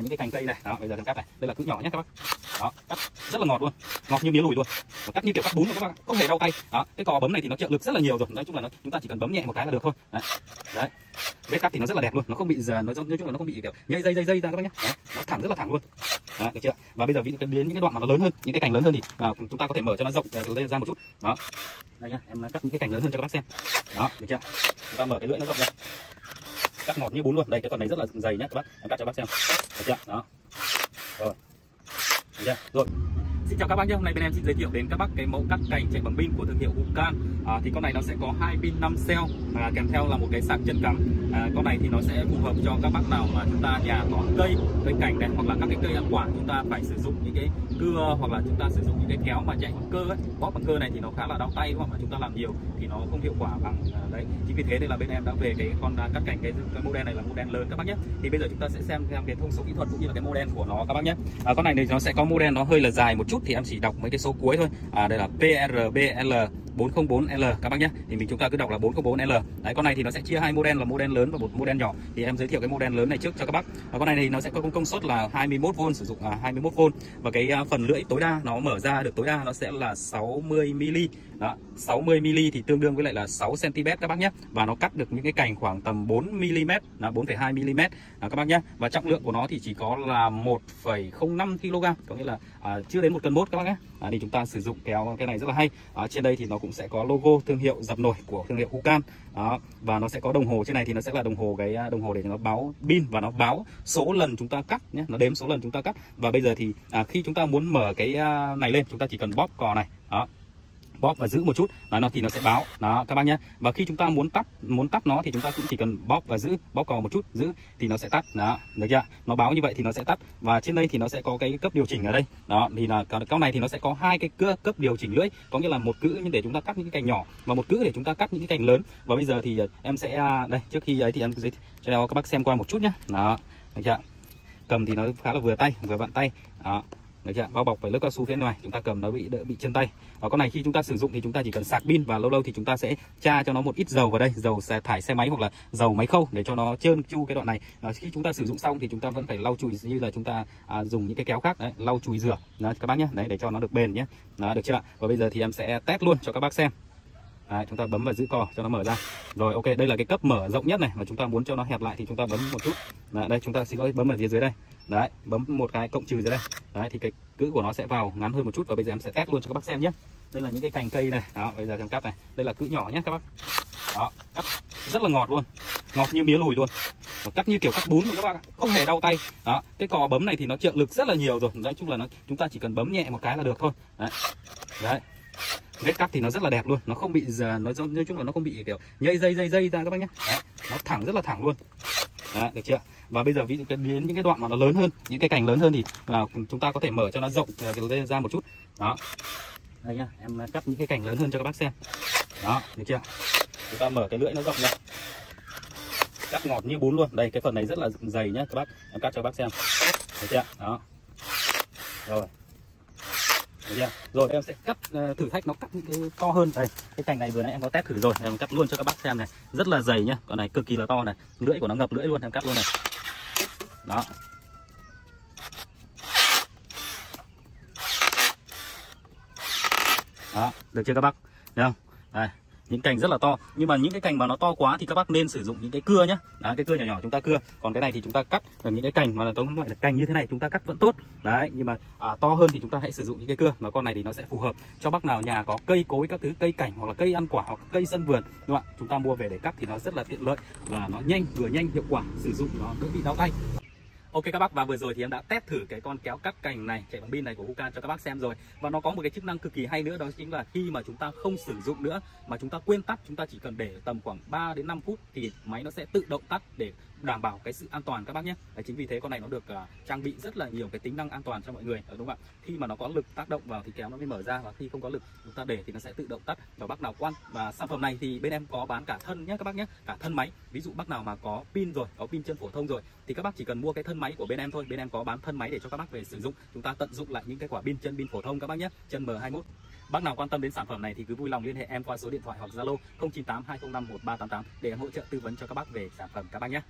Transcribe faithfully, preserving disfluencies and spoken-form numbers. những cái cành cây này. Đó, bây giờ cắt này, đây là cứ nhỏ nhé các bác. Đó, cắt rất là ngọt luôn, ngọt như miếng lùi luôn, cắt như kiểu cắt bún luôn các bác, không hề đau tay. Đó, cái cò bấm này thì nó trợ lực rất là nhiều rồi, nói chung là nó, chúng ta chỉ cần bấm nhẹ một cái là được thôi. Đấy, đấy, vết cắt thì nó rất là đẹp luôn, nó không bị giờ, nó nói chung là nó không bị kiểu dây dây dây dây ra các bác nhé. Đấy, nó thẳng rất là thẳng luôn. Đó, được chưa? Và bây giờ đến những cái đoạn mà nó lớn hơn, những cái cành lớn hơn thì à, chúng ta có thể mở cho nó rộng lên ra một chút. Đó, đây nhá, em cắt những cái cành lớn hơn cho các bác xem. Đó, được chưa? Chúng ta mở cái lưỡi nó rộng ra, cắt ngọt như bún luôn. Đây, cái con này rất là dày nhá các bác, em cắt cho bác xem. Được chưa? Đó, rồi. Yeah, rồi. Xin chào các bác nhé, hôm nay bên em xin giới thiệu đến các bác cái mẫu cắt cành chạy bằng pin của thương hiệu Ucan. À, thì con này nó sẽ có hai pin năm xeo à, kèm theo là một cái sạc chân cắm. À, con này thì nó sẽ phù hợp cho các bác nào mà chúng ta nhà có cây, cây cảnh này, hoặc là các cái cây ăn quả chúng ta phải sử dụng những cái cưa, hoặc là chúng ta sử dụng những cái kéo mà chạy bằng cơ ấy. Bóp bằng cơ này thì nó khá là đau tay đúng không? Mà chúng ta làm nhiều thì nó không hiệu quả bằng à, đấy. Chính vì thế nên là bên em đã về cái con cắt cành cái, cái model này là model lớn các bác nhé. Thì bây giờ chúng ta sẽ xem thêm cái thông số kỹ thuật cũng như là cái model của nó các bác nhé. À, con này thì nó sẽ có model nó hơi là dài một chút, thì em chỉ đọc mấy cái số cuối thôi. À, đây là P R B L bốn không bốn L các bác nhé. Thì mình chúng ta cứ đọc là bốn không bốn L. Đấy, con này thì nó sẽ chia hai model là model lớn và một model nhỏ. Thì em giới thiệu cái model lớn này trước cho các bác. Và con này thì nó sẽ có công suất là hai mươi mốt vôn, sử dụng à, hai mươi mốt vôn, và cái à, phần lưỡi tối đa nó mở ra được tối đa nó sẽ là sáu mươi mi-li-mét. Đó, sáu mươi mi-li-mét thì tương đương với lại là sáu xen-ti-mét các bác nhé. Và nó cắt được những cái cành khoảng tầm bốn mi-li-mét, là bốn phẩy hai mi-li-mét các bác nhé. Và trọng lượng của nó thì chỉ có là một phẩy không năm ki-lô-gam, có nghĩa là à, chưa đến một cân mốt các bác nhé. À, thì chúng ta sử dụng kéo cái này rất là hay. À, trên đây thì nó cũng sẽ có logo thương hiệu dập nổi của thương hiệu Hukan. Đó, và nó sẽ có đồng hồ trên này, thì nó sẽ là đồng hồ cái đồng hồ để nó báo pin và nó báo số lần chúng ta cắt nhé, nó đếm số lần chúng ta cắt. Và bây giờ thì à, khi chúng ta muốn mở cái à, này lên, chúng ta chỉ cần bóp cò này. Đó, bóp và giữ một chút, nó thì nó sẽ báo đó các bác nhé. Và khi chúng ta muốn tắt muốn tắt nó thì chúng ta cũng chỉ cần bóp và giữ, bóp cò một chút, giữ thì nó sẽ tắt. Đó, được chưa? Nó báo như vậy thì nó sẽ tắt. Và trên đây thì nó sẽ có cái cấp điều chỉnh ở đây. Đó, thì là cái này thì nó sẽ có hai cái cấp điều chỉnh lưỡi, có nghĩa là một cữ để chúng ta cắt những cái cành nhỏ và một cữ để chúng ta cắt những cái cành lớn. Và bây giờ thì em sẽ đây, trước khi ấy thì em cho các bác xem qua một chút nhé. Đó, được chưa? Cầm thì nó khá là vừa tay, vừa vặn tay. Đó, được chưa? Bao bọc bởi lớp cao su phía ngoài, chúng ta cầm nó bị đỡ bị chân tay. Và con này khi chúng ta sử dụng thì chúng ta chỉ cần sạc pin, và lâu lâu thì chúng ta sẽ tra cho nó một ít dầu vào đây, dầu xe thải xe máy hoặc là dầu máy khâu để cho nó trơn tru cái đoạn này. Và khi chúng ta sử dụng xong thì chúng ta vẫn phải lau chùi như là chúng ta à, dùng những cái kéo khác đấy, lau chùi rửa đó, các bác nhé, đấy để cho nó được bền nhé. Đó, được chưa ạ? Và bây giờ thì em sẽ test luôn cho các bác xem. Đấy, chúng ta bấm và giữ cò cho nó mở ra. Rồi, ok, đây là cái cấp mở rộng nhất này, mà chúng ta muốn cho nó hẹp lại thì chúng ta bấm một chút. Đấy, đây chúng ta xin lỗi, bấm ở phía dưới đây. Đấy, bấm một cái cộng trừ dưới đây. Đấy thì cái cữ của nó sẽ vào ngắn hơn một chút. Và bây giờ em sẽ test luôn cho các bác xem nhé. Đây là những cái cành cây này. Đó, bây giờ em cắt này. Đây là cữ nhỏ nhé các bác. Đó, cắt rất là ngọt luôn, ngọt như mía lùi luôn, và cắt như kiểu cắt bún luôn các bác, không hề đau tay. Đó, cái cò bấm này thì nó trợ lực rất là nhiều rồi. Nói chung là nó, chúng ta chỉ cần bấm nhẹ một cái là được thôi. Đấy, đấy. Vết cắt thì nó rất là đẹp luôn, nó không bị giờ, nó nói chung là nó không bị kiểu nhây dây dây dây ra các bác nhé. Đấy, nó thẳng rất là thẳng luôn. Đấy, được chưa? Và bây giờ ví dụ đến những cái đoạn mà nó lớn hơn, những cái cành lớn hơn thì là chúng ta có thể mở cho nó rộng ra một chút. Đó, đây nhá, em cắt những cái cành lớn hơn cho các bác xem. Đó, được chưa? Chúng ta mở cái lưỡi nó rộng ra, cắt ngọt như bún luôn. Đây, cái phần này rất là dày nhá các bác, em cắt cho các bác xem. Được chưa? Đó, rồi. Yeah. Rồi em sẽ cắt uh, thử thách nó cắt những cái to hơn. Đây, cái cành này vừa nãy em có test thử rồi, em cắt luôn cho các bác xem này, rất là dày nhá, con này cực kỳ là to này, lưỡi của nó ngập lưỡi luôn, em cắt luôn này. Đó, đó, được chưa các bác? Được không? Đây, những cành rất là to, nhưng mà những cái cành mà nó to quá thì các bác nên sử dụng những cái cưa nhá. Đấy, cái cưa nhỏ nhỏ chúng ta cưa, còn cái này thì chúng ta cắt là những cái cành mà là tống loại là cành như thế này chúng ta cắt vẫn tốt. Đấy, nhưng mà à, to hơn thì chúng ta hãy sử dụng những cái cưa. Mà con này thì nó sẽ phù hợp cho bác nào nhà có cây cối các thứ, cây cảnh hoặc là cây ăn quả hoặc cây sân vườn, đúng không ạ? Chúng ta mua về để cắt thì nó rất là tiện lợi và nó nhanh, vừa nhanh hiệu quả, sử dụng nó đỡ bị đau tay. Ok các bác, và vừa rồi thì em đã test thử cái con kéo cắt cành này chạy bằng pin này của Hukan cho các bác xem rồi. Và nó có một cái chức năng cực kỳ hay nữa, đó chính là khi mà chúng ta không sử dụng nữa mà chúng ta quên tắt, chúng ta chỉ cần để tầm khoảng ba đến năm phút thì máy nó sẽ tự động tắt để đảm bảo cái sự an toàn các bác nhé. Đấy, chính vì thế con này nó được uh, trang bị rất là nhiều cái tính năng an toàn cho mọi người. Đấy, đúng không ạ? Khi mà nó có lực tác động vào thì kéo nó mới mở ra, và khi không có lực chúng ta để thì nó sẽ tự động tắt. Và bác nào quan và sản phẩm này thì bên em có bán cả thân nhé các bác nhé, cả thân máy. Ví dụ bác nào mà có pin rồi, có pin chân phổ thông rồi thì các bác chỉ cần mua cái thân máy của bên em thôi. Bên em có bán thân máy để cho các bác về sử dụng. Chúng ta tận dụng lại những cái quả pin chân pin phổ thông các bác nhé, chân M hai mốt. Bác nào quan tâm đến sản phẩm này thì cứ vui lòng liên hệ em qua số điện thoại hoặc Zalo không chín tám hai không năm một ba tám tám để em hỗ trợ tư vấn cho các bác về sản phẩm các bác nhé.